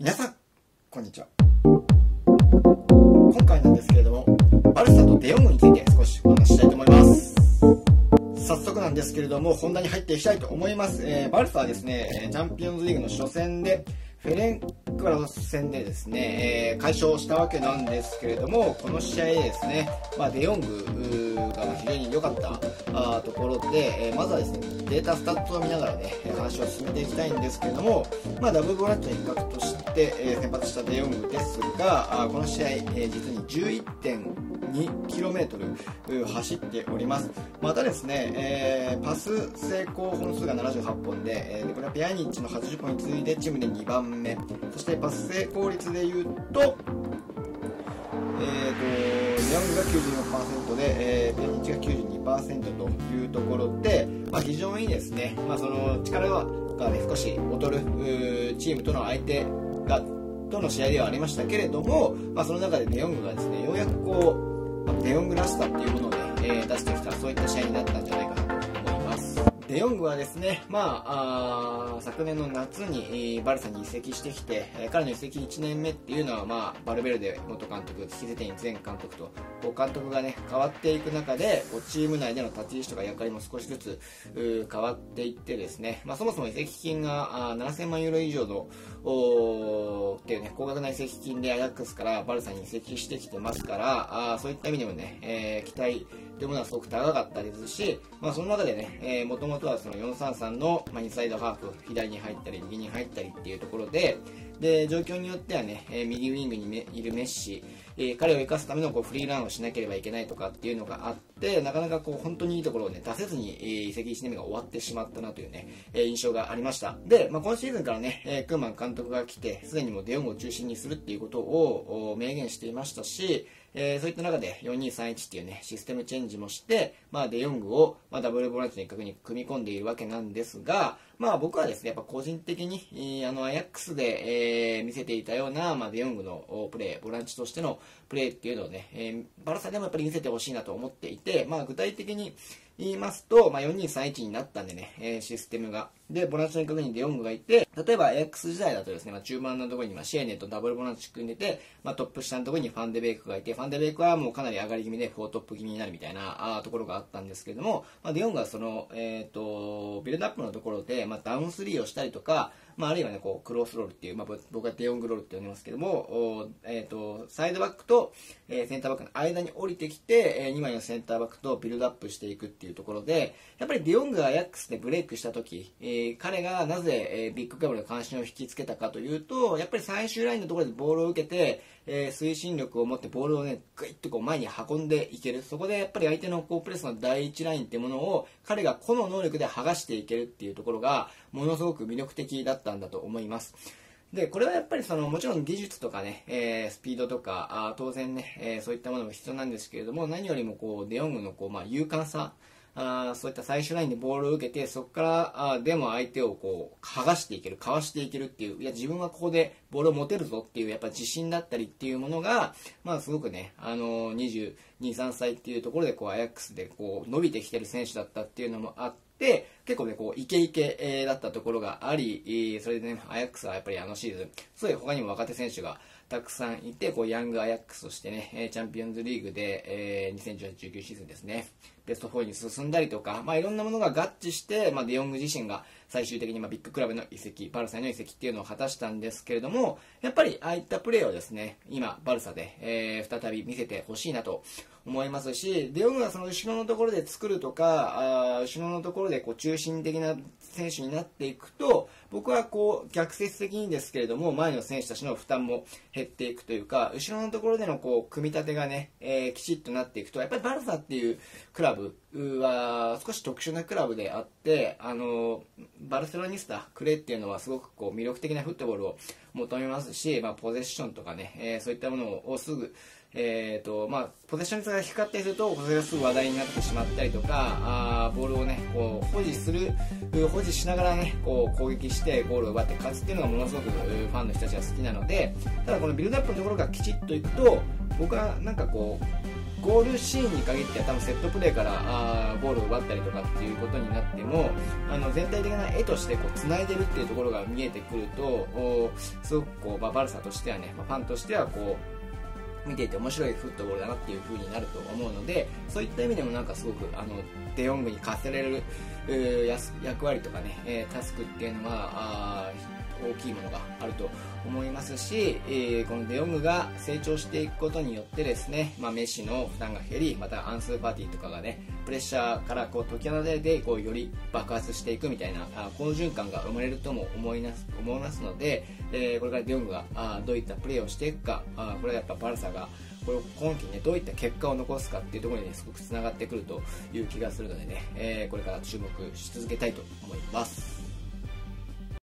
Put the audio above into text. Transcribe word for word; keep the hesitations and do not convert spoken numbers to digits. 皆さんこんにちは。今回なんですけれども、バルサとデヨングについて少しお話ししたいと思います。早速なんですけれども、本題に入っていきたいと思います。えー、バルサはですね、チャンピオンズリーグの初戦でフェレンクラス戦でですね、えー、快勝したわけなんですけれども、この試合ですね、まあ、デヨングが非常に良かったところで、えー、まずはですねデータスタッツを見ながらね話を進めていきたいんですけれども、まあ、ダブルボランチの一角として、えー、先発したデヨングですが、この試合、えー、実に じゅういってんにキロメートル 走っております。またですね、えー、パス成功本数がななじゅうはっぽんで、えー、これはペアニッチのはちじゅっぽんに次いでチームでにばんめ、そしてパス成功率でいうとえーとデヨングが きゅうじゅうよんパーセント で、えー、ペアニッチが きゅうじゅうにパーセント というところで、まあ、非常にですね、まあ、その力が、ね、少し劣るチームとの相手がとの試合ではありましたけれども、まあ、その中でデヨングがですね、ようやくこうデヨングらしさっていうものを、ねえー、出してきた、そういった試合になったんじゃないかなと思います。デヨングはですね、まあ、あ昨年の夏にバルサに移籍してきて、彼の移籍いちねんめっていうのは、まあ、バルベルデ元監督、キゼテイン前監督とこう監督が、ね、変わっていく中で、こうチーム内での立ち位置とか役割も少しずつ変わっていってですね、まあ、そもそも移籍金がななせんまんユーロ以上のっていうね、高額な移籍金でアヤックスからバルサに移籍してきてますから、あそういった意味でもね、えー、期待というものはすごく高かったですし、まあ、その中でね、もともとはそのよんさんさんの、まあ、インサイドハーフ、左に入ったり右に入ったりっていうところで、で状況によってはね、右ウィングにいるメッシ、彼を生かすためのこうフリーランをしなければいけないとかっていうのがあって、なかなかこう本当にいいところを、ね、出せずに移籍いちねんめが終わってしまったなという、ね、印象がありました。で、まあ、今シーズンからね、クーマン監督が来て、すでにもうデヨングを中心にするっていうことを明言していましたし、えー、そういった中で よんにーさんいち っていうねシステムチェンジもして、まあ、デヨングを、まあ、ダブルボランチの一角に組み込んでいるわけなんですが、まあ、僕はですねやっぱ個人的にあのアヤックスで、えー、見せていたような、まあ、デヨングのプレーボランチとしてのプレーっていうのをね、えー、バルサでもやっぱり見せてほしいなと思っていて、まあ、具体的に言いますと、まあ、よんにーさんいち になったんでね、えー、システムが。で、ボランチの一角にデヨングがいて、例えば エーエックス 時代だとですね、まあ、中盤のところにまあシエネとダブルボランチ組んでて、まあ、トップ下のところにファンデベイクがいて、ファンデベイクはもうかなり上がり気味でフォートップ気味になるみたいなところがあったんですけども、まあ、デヨングはその、えっと、ビルドアップのところで、まあ、ダウンスリーをしたりとか、まあ、あるいはね、こう、クロスロールっていう、まあ、僕はデヨングロールって呼んでますけども、えっと、サイドバックとセンターバックの間に降りてきて、にまいのセンターバックとビルドアップしていくっていうところで、やっぱりデヨングがアヤックスでブレイクしたとき、えー、彼がなぜ、えー、ビッグクラブの関心を引きつけたかというと、やっぱり最終ラインのところでボールを受けて、えー、推進力を持ってボールをね、ぐいっとこう前に運んでいける。そこでやっぱり相手のこうプレスの第一ラインっていうものを彼が個の能力で剥がしていけるっていうところがものすごく魅力的だったんだと思います。で、これはやっぱりそのもちろん技術とかね、えー、スピードとかあ当然ね、えー、そういったものも必要なんですけれども、何よりもこうデヨングのこう、まあ、勇敢さ、あそういった最終ラインでボールを受けて、そこからあでも相手をこう剥がしていける、かわしていけるっていう、いや自分はここでボールを持てるぞっていうやっぱ自信だったりっていうものが、まあ、すごくね、あのー、にじゅうに、さんさいっていうところでこうアヤックスでこう伸びてきてる選手だったっていうのもあって。で結構ねこうイケイケだったところがあり、それでねアヤックスはやっぱりあのシーズンすごい他にも若手選手がたくさんいて、こうヤングアヤックスとしてねチャンピオンズリーグでにせんじゅうはち、じゅうきゅうシーズンですねベストフォーに進んだりとか、まあ、いろんなものが合致して、まあ、デヨング自身が最終的にまあビッグクラブの移籍、バルサへの移籍っていうのを果たしたんですけれども、やっぱりああいったプレーをですね今バルサで、えー、再び見せてほしいなと思いますし、デヨングがその後ろのところで作るとか、あ後ろのところでこう中心的な選手になっていくと、僕はこう逆説的にですけれども前の選手たちの負担も減っていくというか、後ろのところでのこう組み立てがね、えー、きちっとなっていくと、やっぱりバルサっていうクラブは少し特殊なクラブであって、あのバルセロニスタクレっていうのはすごくこう魅力的なフットボールを求めますし、まあ、ポゼッションとかね、えー、そういったものをすぐ、えーとまあ、ポゼッション率が低かったりするとそれがすぐ話題になってしまったりとか、あーボールを、ね、こう保持する保持しながら、ね、こう攻撃してゴールを奪って勝つっていうのがものすごくファンの人たちが好きなので、ただこのビルドアップのところがきちっといくと、僕はなんかこうゴールシーンに限っては多分セットプレーからあーゴールを奪ったりとかっていうことになっても、あの全体的な絵としてこう繋いでるっていうところが見えてくると、すごくこう、まあ、バルサとしてはね、まあ、ファンとしてはこう見ていて面白いフットボールだなっていう風になると思うので、そういった意味でもなんかすごくあのデヨングに課せられる役割とかね、えー、タスクっていうのは大きいものがあると思いますし、えー、このデヨングが成長していくことによってですね、まあ、メッシの負担が減り、またアンスーパーティーとかがねプレッシャーからこう解き放たれてこうより爆発していくみたいな好循環が生まれるとも思います、思いますので、えー、これからデヨングがあどういったプレーをしていくか、あこれはやっぱバルサがこれを今季ねどういった結果を残すかっていうところに、ね、すごくつながってくるという気がするのでね、えー、これから注目し続けたいと思います。